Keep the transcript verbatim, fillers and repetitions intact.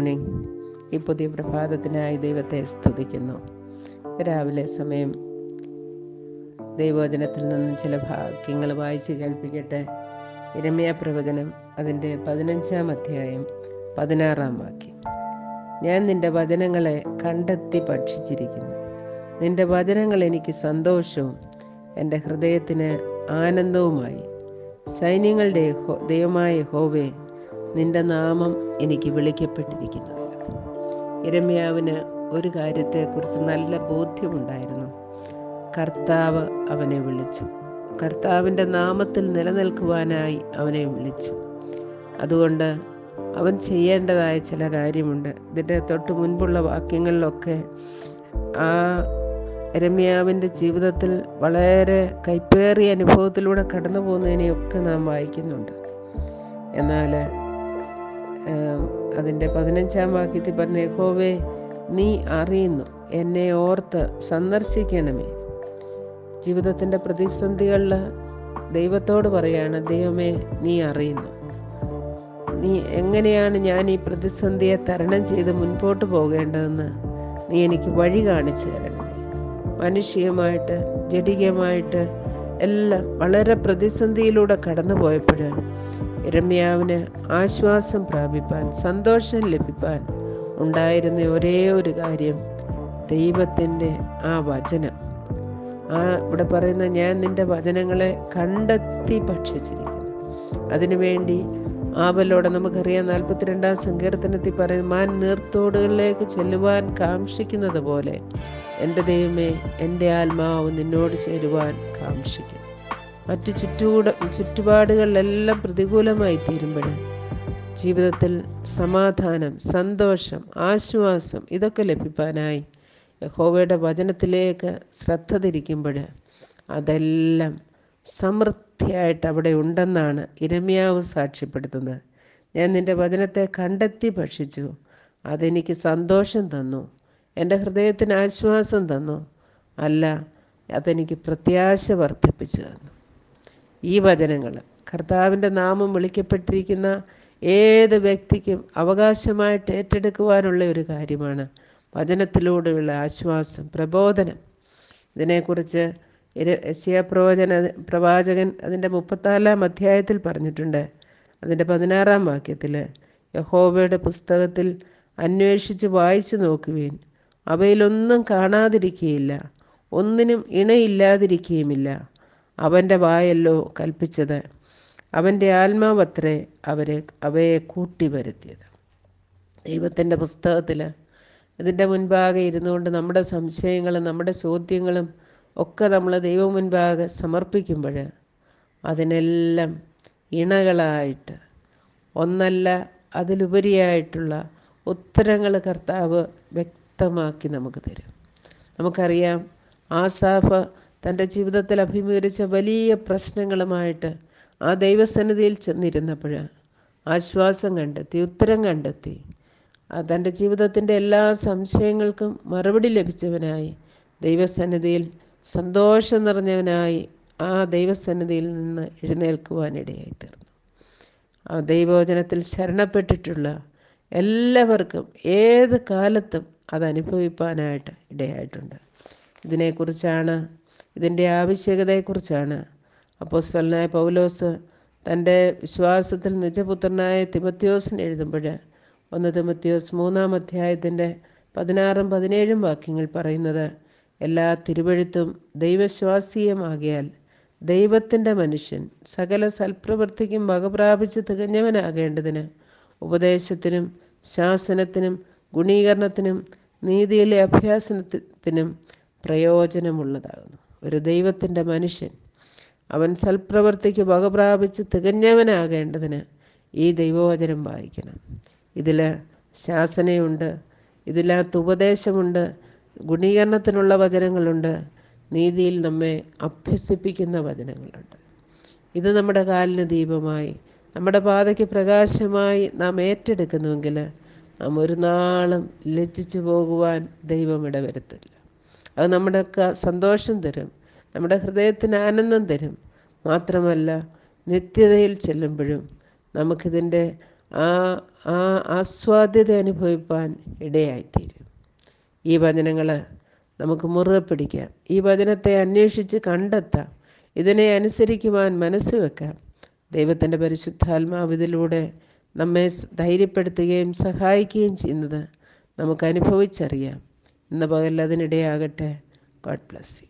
Morning. ഈ പുതിയ പ്രഭാതത്തിനായി ദൈവത്തെ സ്തുതിക്കുന്നു. രാവിലെ സമയം ദൈവവചനത്തിൽ നിന്നും ചില വാക്യങ്ങൾ വായിച്ച് കേൾപ്പിക്കട്ടെ. യിരെമ്യാ പ്രവചനം അതിൻ്റെ പതിനഞ്ചാം അധ്യായം പതിനാറാം വാക്യം. ഞാൻ നിൻ്റെ വചനങ്ങളെ കണ്ടെത്തി ഭക്ഷിച്ചിരിക്കുന്നു. നിൻ്റെ വചനങ്ങൾ എനിക്ക് സന്തോഷവും എൻ്റെ ഹൃദയത്തിന് ആനന്ദവുമായി. സൈന്യങ്ങളുടെ ദൈവമായ യഹോവേ, നിൻ്റെ നാമം എനിക്ക് വിളിക്കപ്പെട്ടിരിക്കുന്നു. യിരെമ്യാവിന് ഒരു കാര്യത്തെക്കുറിച്ച് നല്ല ബോധ്യമുണ്ടായിരുന്നു. കർത്താവ് അവനെ വിളിച്ചു. കർത്താവിൻ്റെ നാമത്തിൽ നിലനിൽക്കുവാനായി അവനെ വിളിച്ചു. അതുകൊണ്ട് അവൻ ചെയ്യേണ്ടതായ ചില കാര്യമുണ്ട്. ഇതിൻ്റെ തൊട്ട് മുൻപുള്ള വാക്യങ്ങളിലൊക്കെ ആ യിരെമ്യാവിൻ്റെ ജീവിതത്തിൽ വളരെ കൈപ്പേറിയ അനുഭവത്തിലൂടെ കടന്നു പോകുന്നതിനെയൊക്കെ നാം വായിക്കുന്നുണ്ട്. എന്നാൽ അതിൻ്റെ പതിനഞ്ചാം വാക്യത്തിൽ പറഞ്ഞ യഹോവേ, നീ അറിയുന്നു, എന്നെ ഓർത്ത് സന്ദർശിക്കണമേ. ജീവിതത്തിൻ്റെ പ്രതിസന്ധികളിൽ ദൈവത്തോട് പറയാണ്, ദൈവമേ നീ അറിയുന്നു, നീ എങ്ങനെയാണ് ഞാൻ ഈ പ്രതിസന്ധിയെ തരണം ചെയ്ത് മുൻപോട്ട് പോകേണ്ടതെന്ന് നീ എനിക്ക് വഴി കാണിച്ചു തരണമേ. മനുഷ്യമായിട്ട് ജഡികമായിട്ട് എല്ലാം വളരെ പ്രതിസന്ധിയിലൂടെ കടന്നു പോയപ്പോൾ യിരെമ്യാവിന് ആശ്വാസം പ്രാപിപ്പാൻ സന്തോഷം ലഭിപ്പാൻ ഉണ്ടായിരുന്ന ഒരേ ഒരു കാര്യം ദൈവത്തിൻ്റെ ആ വചനം. ആ ഇവിടെ പറയുന്ന ഞാൻ നിൻ്റെ വചനങ്ങളെ കണ്ടെത്തി ഭക്ഷിച്ചിരിക്കുന്നു. അതിനുവേണ്ടി ആവലോടെ നമുക്കറിയാം, നാൽപ്പത്തിരണ്ടാം സങ്കീർത്തനത്തിൽ പറയും, മാൻ നീർത്തോടുകളിലേക്ക് ചെല്ലുവാൻ കാംക്ഷിക്കുന്നത് പോലെ എൻ്റെ ദൈവമേ എൻ്റെ ആത്മാവ് നിന്നോട് ചേരുവാൻ കാംക്ഷിക്കും. മറ്റു ചുറ്റുകൂട ചുറ്റുപാടുകളിലെല്ലാം പ്രതികൂലമായി തീരുമ്പോൾ ജീവിതത്തിൽ സമാധാനം, സന്തോഷം, ആശ്വാസം ഇതൊക്കെ ലഭിക്കാനായി യഹോവയുടെ വചനത്തിലേക്ക് ശ്രദ്ധ തിരിക്കുമ്പോൾ അതെല്ലാം സമൃദ്ധിയായിട്ട് അവിടെ ഉണ്ടെന്നാണ് യിരെമ്യാവ് സാക്ഷ്യപ്പെടുത്തുന്നത്. ഞാൻ നിൻ്റെ വചനത്തെ കണ്ടെത്തി ഭക്ഷിച്ചു, അതെനിക്ക് സന്തോഷം തന്നു, എൻ്റെ ഹൃദയത്തിന് ആശ്വാസം തന്നു, അല്ല അതെനിക്ക് പ്രത്യാശ വർദ്ധിപ്പിച്ചു തന്നു. ഈ വചനങ്ങൾ കർത്താവിൻ്റെ നാമം വിളിക്കപ്പെട്ടിരിക്കുന്ന ഏത് വ്യക്തിക്കും അവകാശമായിട്ട് ഏറ്റെടുക്കുവാനുള്ള ഒരു കാര്യമാണ് വചനത്തിലൂടെയുള്ള ആശ്വാസം, പ്രബോധനം. ഇതിനെക്കുറിച്ച് യെശയ്യാ പ്രവചന പ്രവാചകൻ അതിൻ്റെ മുപ്പത്തിനാലാം അധ്യായത്തിൽ പറഞ്ഞിട്ടുണ്ട്. അതിൻ്റെ പതിനാറാം വാക്യത്തിൽ യഹോവയുടെ പുസ്തകത്തിൽ അന്വേഷിച്ച് വായിച്ചു നോക്കുവിൻ, അവയിലൊന്നും കാണാതിരിക്കുകയില്ല, ഒന്നിനും ഇണയില്ലാതിരിക്കുകയുമില്ല. അവൻ്റെ വായല്ലോ കൽപ്പിച്ചത്, അവൻ്റെ ആത്മാവത്രേ അവരെ അവയെ കൂട്ടി വരുത്തിയത്. ദൈവത്തിൻ്റെ പുസ്തകത്തിൽ ഇതിൻ്റെ മുൻപാകെ ഇരുന്നുകൊണ്ട് നമ്മുടെ സംശയങ്ങളും നമ്മുടെ ചോദ്യങ്ങളും ഒക്കെ നമ്മൾ ദൈവം മുൻപാകെ സമർപ്പിക്കുമ്പോൾ അതിനെല്ലാം ഇണകളായിട്ട് ഒന്നല്ല അതിലുപരിയായിട്ടുള്ള ഉത്തരങ്ങൾ കർത്താവ് വ്യക്തമാക്കി നമുക്ക് തരും. നമുക്കറിയാം, ആസാഫ് തൻ്റെ ജീവിതത്തിൽ അഭിമുഖീകരിച്ച വലിയ പ്രശ്നങ്ങളുമായിട്ട് ആ ദൈവസന്നിധിയിൽ ചെന്നിരുന്നപ്പോൾ ആശ്വാസം കണ്ടെത്തി, ഉത്തരം കണ്ടെത്തി. തൻ്റെ ജീവിതത്തിൻ്റെ എല്ലാ സംശയങ്ങൾക്കും മറുപടി ലഭിച്ചവനായി ദൈവസന്നിധിയിൽ സന്തോഷം നിറഞ്ഞവനായി ആ ദൈവസന്നിധിയിൽ നിന്ന് എഴുന്നേൽക്കുവാനിടയായി തീർന്നു. ആ ദൈവവചനത്തിൽ ശരണപ്പെട്ടിട്ടുള്ള എല്ലാവർക്കും ഏത് കാലത്തും അതനുഭവിപ്പാനായിട്ട് ഇടയായിട്ടുണ്ട്. ഇതിനെക്കുറിച്ചാണ്, ഇതിൻ്റെ ആവശ്യകതയെക്കുറിച്ചാണ് അപ്പോസ്തലനായ പൗലോസ് തൻ്റെ വിശ്വാസത്തിൽ നിജപുത്രനായ തിമോത്തിയോസിന് എഴുതുമ്പോൾ ഒന്ന് തിമോത്തിയോസ് മൂന്നാം അധ്യായത്തിൻ്റെ പതിനാറും പതിനേഴും വാക്യങ്ങൾ പറയുന്നത്, എല്ലാ തിരുവെഴുത്തും ദൈവശ്വാസീയമാകിയാൽ ദൈവത്തിൻ്റെ മനുഷ്യൻ സകല സൽപ്രവൃത്തിക്കും വകപ്രാപിച്ച് തികഞ്ഞവനാകേണ്ടതിന് ഉപദേശത്തിനും ശാസനത്തിനും ഗുണീകരണത്തിനും നീതിയിലെ അഭ്യാസനത്തിനും പ്രയോജനമുള്ളതാകുന്നു. ഒരു ദൈവത്തിൻ്റെ മനുഷ്യൻ അവൻ സൽപ്രവർത്തിക്ക് വകപ്രാപിച്ച് തികഞ്ഞവനാകേണ്ടതിന് ഈ ദൈവവചനം വായിക്കണം. ഇതിൽ ശാസനയുണ്ട്, ഇതിനകത്ത് ഉപദേശമുണ്ട്, ഗുണീകരണത്തിനുള്ള വചനങ്ങളുണ്ട്, നീതിയിൽ നമ്മെ അഭ്യസിപ്പിക്കുന്ന വചനങ്ങളുണ്ട്. ഇത് നമ്മുടെ കാലിന് ദീപമായി നമ്മുടെ പാതയ്ക്ക് പ്രകാശമായി നാം ഏറ്റെടുക്കുന്നുവെങ്കിൽ നാം ഒരു നാളും ലജ്ജിച്ചു പോകുവാൻ ദൈവം ഇടവരുത്തില്ല. അത് നമ്മുടെ സന്തോഷം തരും, നമ്മുടെ ഹൃദയത്തിന് ആനന്ദം തരും. മാത്രമല്ല, നിത്യതയിൽ ചെല്ലുമ്പോഴും നമുക്കിതിൻ്റെ ആസ്വാദ്യത അനുഭവിപ്പാൻ ഇടയായിത്തീരും. ഈ വചനങ്ങൾ നമുക്ക് മുറുകെ പിടിക്കാം. ഈ വചനത്തെ അന്വേഷിച്ച് കണ്ടെത്താം. ഇതിനെ അനുസരിക്കുവാൻ മനസ്സ് വെക്കാം. ദൈവത്തിൻ്റെ പരിശുദ്ധാത്മാവ് ഇതിലൂടെ നമ്മെ ധൈര്യപ്പെടുത്തുകയും സഹായിക്കുകയും ചെയ്യുന്നത് നമുക്ക് അനുഭവിച്ചറിയാം. ഇന്ന് പകൽ അതിനിടയാകട്ടെ. God bless you.